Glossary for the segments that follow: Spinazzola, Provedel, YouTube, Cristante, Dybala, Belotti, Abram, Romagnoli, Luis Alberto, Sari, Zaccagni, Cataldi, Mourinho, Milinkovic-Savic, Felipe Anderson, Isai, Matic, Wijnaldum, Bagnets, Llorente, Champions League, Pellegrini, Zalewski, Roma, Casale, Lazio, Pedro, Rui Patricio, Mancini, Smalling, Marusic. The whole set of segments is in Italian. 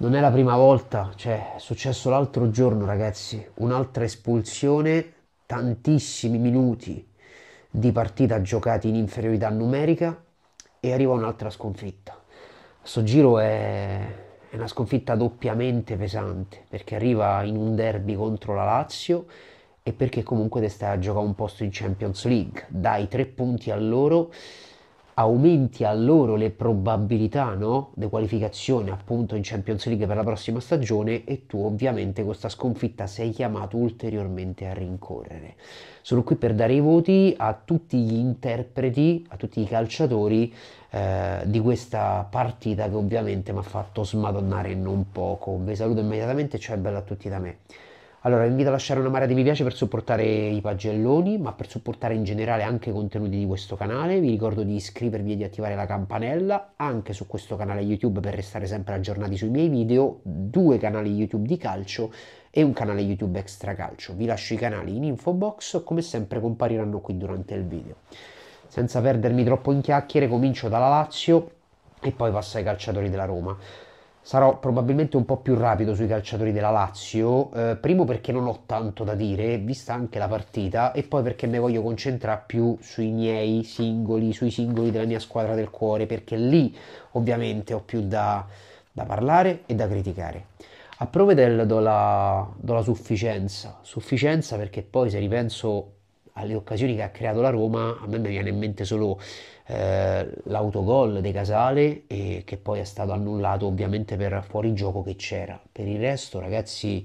non è la prima volta, cioè è successo l'altro giorno, ragazzi, un'altra espulsione, tantissimi minuti di partita giocati in inferiorità numerica e arriva un'altra sconfitta. Sto giro è una sconfitta doppiamente pesante, perché arriva in un derby contro la Lazio e perché comunque te stai a giocare un posto in Champions League, dai 3 punti a loro, aumenti a loro le probabilità, no, di qualificazione appunto in Champions League per la prossima stagione, e tu ovviamente con questa sconfitta sei chiamato ulteriormente a rincorrere. Sono qui per dare i voti a tutti gli interpreti, a tutti i calciatori di questa partita che ovviamente mi ha fatto smadonnare non poco. Vi saluto immediatamente, ciao e bella a tutti da me. Allora, vi invito a lasciare una marea di mi piace per supportare i pagelloni, ma per supportare in generale anche i contenuti di questo canale. Vi ricordo di iscrivervi e di attivare la campanella anche su questo canale YouTube per restare sempre aggiornati sui miei video, 2 canali YouTube di calcio e un canale YouTube extra calcio. Vi lascio i canali in info box, come sempre compariranno qui durante il video. Senza perdermi troppo in chiacchiere, comincio dalla Lazio e poi passo ai calciatori della Roma. Sarò probabilmente un po' più rapido sui calciatori della Lazio, primo perché non ho tanto da dire, vista anche la partita, e poi perché mi voglio concentrare più sui miei singoli, sui singoli della mia squadra del cuore, perché lì ovviamente ho più da parlare e da criticare. A Provedel do la sufficienza perché poi se ripenso alle occasioni che ha creato la Roma, a me viene in mente solo l'autogol di Casale, e che poi è stato annullato ovviamente per fuorigioco che c'era. Per il resto, ragazzi,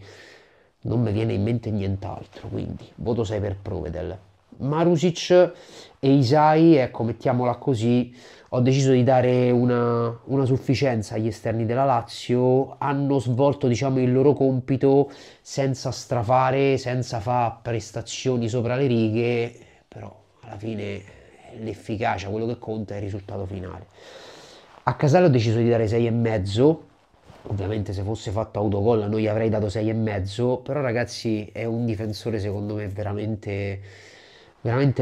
non mi viene in mente nient'altro, quindi voto 6 per Provedel. Marusic e Isai, ecco, mettiamola così, ho deciso di dare una sufficienza agli esterni della Lazio. Hanno svolto, diciamo, il loro compito senza strafare, senza fare prestazioni sopra le righe, però alla fine l'efficacia, quello che conta è il risultato finale. A Casale ho deciso di dare 6,5, ovviamente se fosse fatto autogol non gli avrei dato 6,5, però ragazzi è un difensore secondo me veramente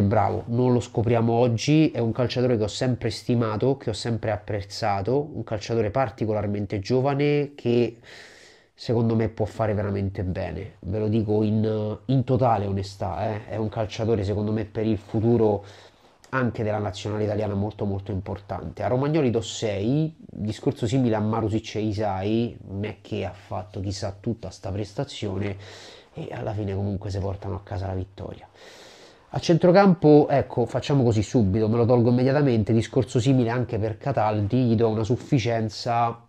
bravo, non lo scopriamo oggi, è un calciatore che ho sempre stimato, che ho sempre apprezzato, un calciatore particolarmente giovane che secondo me può fare veramente bene, ve lo dico in totale onestà, eh. È un calciatore secondo me per il futuro anche della nazionale italiana molto molto importante. A Romagnoli do 6, discorso simile a Marusic e Isai, non è che ha fatto chissà tutta sta prestazione e alla fine comunque si portano a casa la vittoria. A centrocampo, ecco, facciamo così subito, me lo tolgo immediatamente, discorso simile anche per Cataldi, gli do una sufficienza.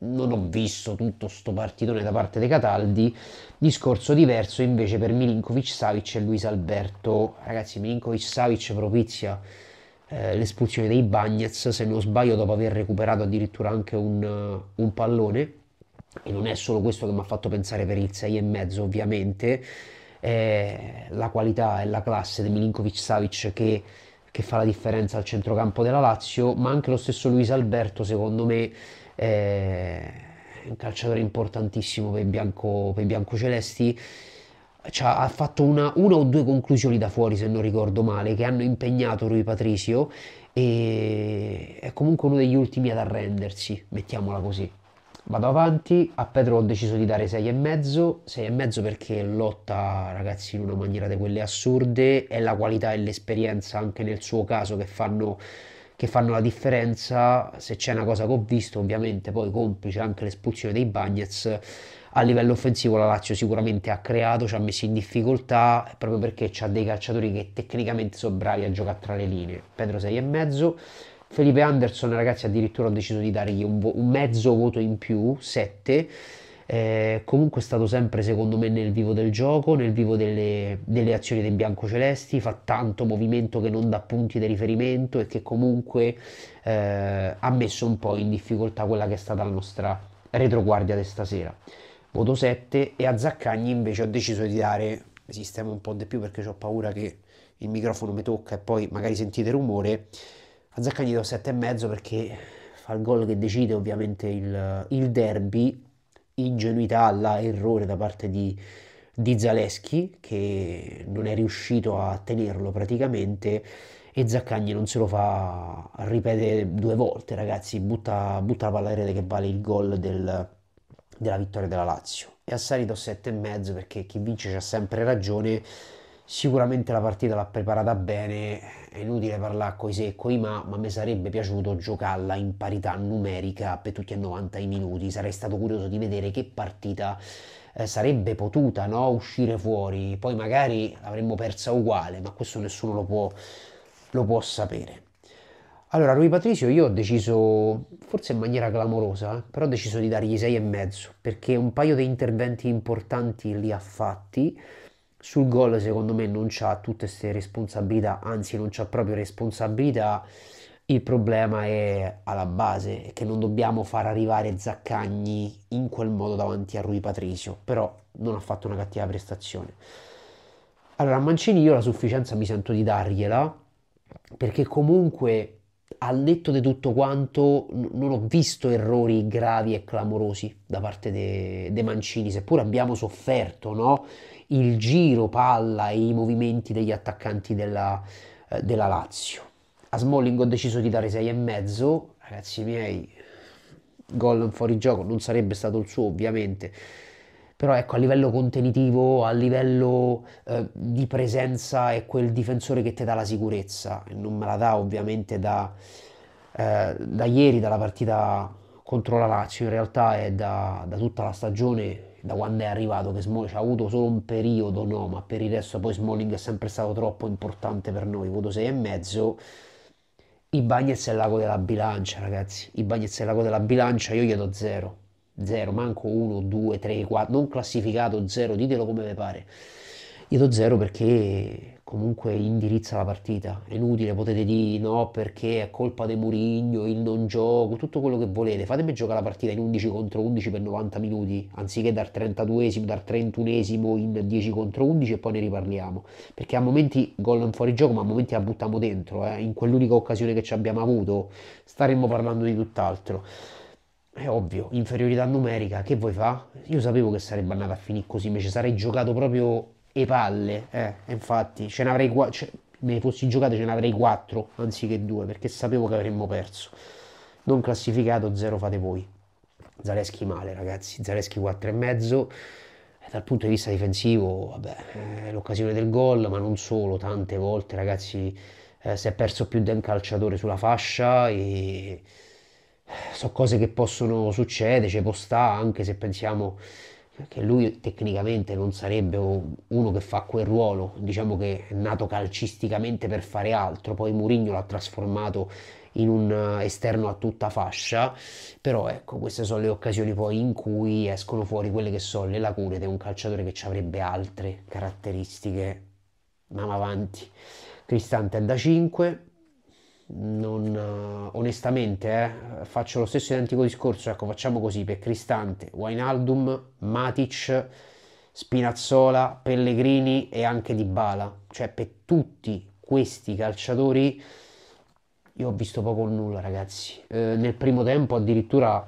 Non ho visto tutto sto partitone da parte dei Cataldi. Discorso diverso invece per Milinkovic-Savic e Luis Alberto. Ragazzi, Milinkovic-Savic propizia l'espulsione dei Bagnets, se non sbaglio, dopo aver recuperato addirittura anche un pallone, e non è solo questo che mi ha fatto pensare per il 6,5 ovviamente, la qualità e la classe di Milinkovic-Savic che fa la differenza al centrocampo della Lazio, ma anche lo stesso Luis Alberto secondo me è un calciatore importantissimo per i biancocelesti. Ha fatto una o due conclusioni da fuori, se non ricordo male, che hanno impegnato Rui Patricio, e è comunque uno degli ultimi ad arrendersi, mettiamola così. Vado avanti, a Pedro ho deciso di dare 6,5 perché lotta, ragazzi, in una maniera di quelle assurde, è la qualità e l'esperienza anche nel suo caso che fanno la differenza. Se c'è una cosa che ho visto, ovviamente poi complice anche l'espulsione dei Bagnets, a livello offensivo la Lazio sicuramente ha creato, ci ha messo in difficoltà proprio perché c'ha dei calciatori che tecnicamente sono bravi a giocare tra le linee. Pedro 6,5. Felipe Anderson, ragazzi, addirittura ho deciso di dargli un mezzo voto in più, 7. Comunque è stato sempre secondo me nel vivo del gioco, nel vivo delle azioni dei biancocelesti, fa tanto movimento che non dà punti di riferimento e che comunque ha messo un po' in difficoltà quella che è stata la nostra retroguardia di stasera. Voto 7. E a Zaccagni invece ho deciso di dare, sistemo un po' di più perché ho paura che il microfono mi tocca e poi magari sentite rumore, a Zaccagni do 7,5 perché fa il gol che decide ovviamente il derby. Ingenuità, errore da parte di Zalewski, che non è riuscito a tenerlo praticamente, e Zaccagni non se lo fa ripetere 2 volte, ragazzi, butta la palla che vale il gol della vittoria della Lazio, e a Sari do 7,5 perché chi vince c'ha sempre ragione. Sicuramente la partita l'ha preparata bene, è inutile parlare coi se e coi ma mi sarebbe piaciuto giocarla in parità numerica per tutti e 90 i minuti. Sarei stato curioso di vedere che partita sarebbe potuta, no, uscire fuori. Poi magari l'avremmo persa uguale, ma questo nessuno lo può sapere. Allora, Rui Patricio io ho deciso, forse in maniera clamorosa, però ho deciso di dargli 6,5 perché un paio di interventi importanti li ha fatti. Sul gol secondo me non c'ha tutte queste responsabilità, anzi non c'ha proprio responsabilità. Il problema è alla base, è che non dobbiamo far arrivare Zaccagni in quel modo davanti a Rui Patricio, però non ha fatto una cattiva prestazione. Allora a Mancini io la sufficienza mi sento di dargliela, perché comunque al netto di tutto quanto non ho visto errori gravi e clamorosi da parte de Mancini, seppur abbiamo sofferto, no, il giro palla e i movimenti degli attaccanti della Lazio. A Smalling ho deciso di dare 6,5, ragazzi miei, gol in fuorigioco, non sarebbe stato il suo ovviamente, però ecco, a livello contenitivo, a livello di presenza è quel difensore che ti dà la sicurezza, e non me la dà ovviamente da ieri, dalla partita contro la Lazio, in realtà è da tutta la stagione, da quando è arrivato, che Smalling ha avuto solo un periodo, no, ma per il resto poi Smalling è sempre stato troppo importante per noi. Voto 6,5. I Bagnets è l'ago della bilancia, ragazzi, i Bagnets è l'ago della bilancia, io gli do 0, manco 1, 2, 3, 4, non classificato, 0, ditelo come vi pare. Gli do 0 perché comunque indirizza la partita. È inutile, potete dire no perché è colpa di Mourinho, il non gioco, tutto quello che volete. Fatemi giocare la partita in 11 contro 11 per 90 minuti, anziché dal 32esimo, dal 31esimo in 10 contro 11 e poi ne riparliamo. Perché a momenti gol in fuorigioco, ma a momenti la buttiamo dentro, in quell'unica occasione che ci abbiamo avuto staremmo parlando di tutt'altro. È ovvio, inferiorità numerica, che vuoi fa? Io sapevo che sarebbe andata a finire così, invece sarei giocato proprio e palle, infatti ce ne avrei me fossi giocato, ce ne avrei 4 anziché 2 perché sapevo che avremmo perso. Non classificato, 0 fate voi. Zalewski male, ragazzi, Zalewski 4,5. Dal punto di vista difensivo, vabbè, l'occasione del gol, ma non solo, tante volte, ragazzi, si è perso più di un calciatore sulla fascia, e so cose che possono succedere, ci può stare, anche se pensiamo che lui tecnicamente non sarebbe uno che fa quel ruolo, diciamo che è nato calcisticamente per fare altro, poi Mourinho l'ha trasformato in un esterno a tutta fascia, però ecco, queste sono le occasioni poi in cui escono fuori quelle che sono le lacune di un calciatore che ci avrebbe altre caratteristiche. Andiamo avanti. Cristante è da 5, non, onestamente faccio lo stesso identico discorso, ecco, facciamo così per Cristante: Wijnaldum, Matic, Spinazzola, Pellegrini e anche Dybala. Cioè per tutti questi calciatori io ho visto poco o nulla, ragazzi. Nel primo tempo addirittura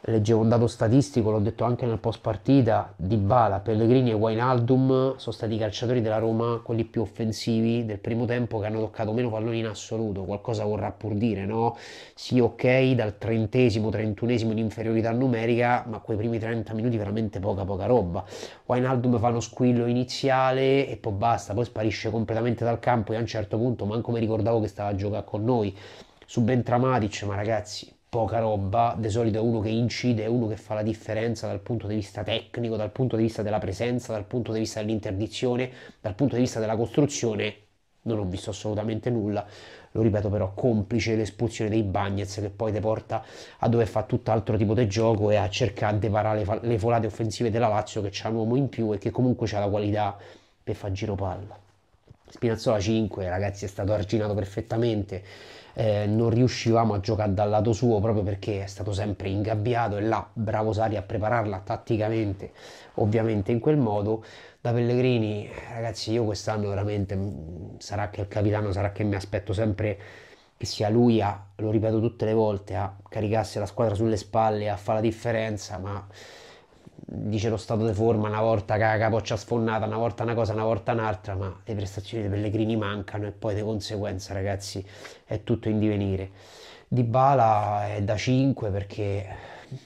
leggevo un dato statistico, l'ho detto anche nel post partita: Dybala, Pellegrini e Wijnaldum sono stati i calciatori della Roma, quelli più offensivi del primo tempo, che hanno toccato meno palloni in assoluto. Qualcosa vorrà pur dire, no? Sì, ok, dal 30°, 31° in inferiorità numerica, ma quei primi 30 minuti veramente poca roba. Wijnaldum fa uno squillo iniziale e poi basta, poi sparisce completamente dal campo, e a un certo punto manco mi ricordavo che stava a giocare con noi. Subentra Matic, ma ragazzi, poca roba. Di solito è uno che incide, è uno che fa la differenza dal punto di vista tecnico, dal punto di vista della presenza, dal punto di vista dell'interdizione, dal punto di vista della costruzione. Non ho visto assolutamente nulla, lo ripeto, però complice l'espulsione dei Bagnets, che poi ti porta a dover fare tutt'altro tipo di gioco e a cercare di varare le folate offensive della Lazio, che c'ha un uomo in più e che comunque c'ha la qualità per far giro palla. Spinazzola 5, ragazzi, è stato arginato perfettamente, non riuscivamo a giocare dal lato suo proprio perché è stato sempre ingabbiato, e là bravo Sari a prepararla tatticamente ovviamente in quel modo. Da Pellegrini, ragazzi, io quest'anno veramente, sarà che il capitano, sarà che mi aspetto sempre che sia lui lo ripeto tutte le volte, a caricarsi la squadra sulle spalle, a fare la differenza, ma dice lo stato di forma, una volta che la capoccia sfonnata, una volta una cosa, una volta un'altra, ma le prestazioni dei Pellegrini mancano, e poi di conseguenza, ragazzi, è tutto in divenire. Dybala è da 5 perché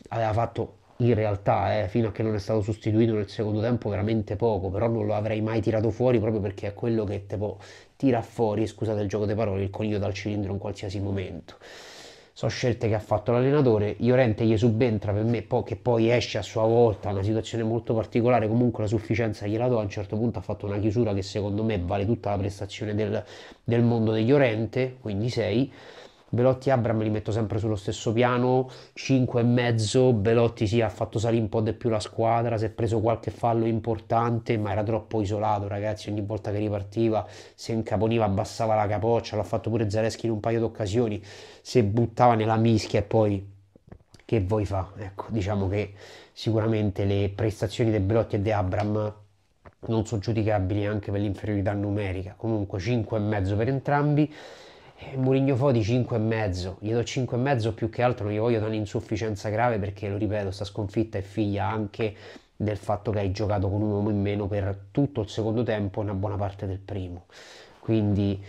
aveva fatto in realtà, fino a che non è stato sostituito nel secondo tempo, veramente poco, però non lo avrei mai tirato fuori proprio perché è quello che tipo tira fuori, scusate il gioco di parole, il coniglio dal cilindro in qualsiasi momento. Sono scelte che ha fatto l'allenatore. Llorente gli subentra per me, che poi esce a sua volta, una situazione molto particolare, comunque la sufficienza gliela do, a un certo punto ha fatto una chiusura che secondo me vale tutta la prestazione del mondo di Llorente, quindi 6. Belotti e Abram li metto sempre sullo stesso piano, 5,5, Belotti sì, ha fatto salire un po' di più la squadra, si è preso qualche fallo importante, ma era troppo isolato, ragazzi, ogni volta che ripartiva, se incaponiva abbassava la capoccia, l'ha fatto pure Zalewski in un paio di occasioni, se buttava nella mischia e poi che vuoi fa? Ecco, diciamo che sicuramente le prestazioni di Belotti e di Abram non sono giudicabili anche per l'inferiorità numerica, comunque 5,5 per entrambi. Mourinho Foti 5,5, gli do 5,5 più che altro, non gli voglio dare un'insufficienza grave perché, lo ripeto, sta sconfitta è figlia anche del fatto che hai giocato con un uomo in meno per tutto il secondo tempo e una buona parte del primo, quindi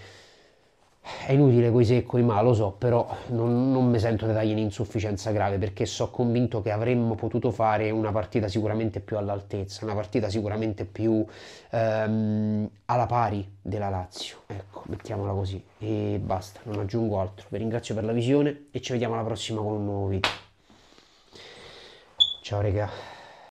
è inutile coi se e coi ma, lo so, però non mi sento di dargli un'insufficienza grave perché sono convinto che avremmo potuto fare una partita sicuramente più all'altezza, una partita sicuramente più alla pari della Lazio, ecco, mettiamola così, e basta, non aggiungo altro. Vi ringrazio per la visione e ci vediamo alla prossima con un nuovo video. Ciao raga.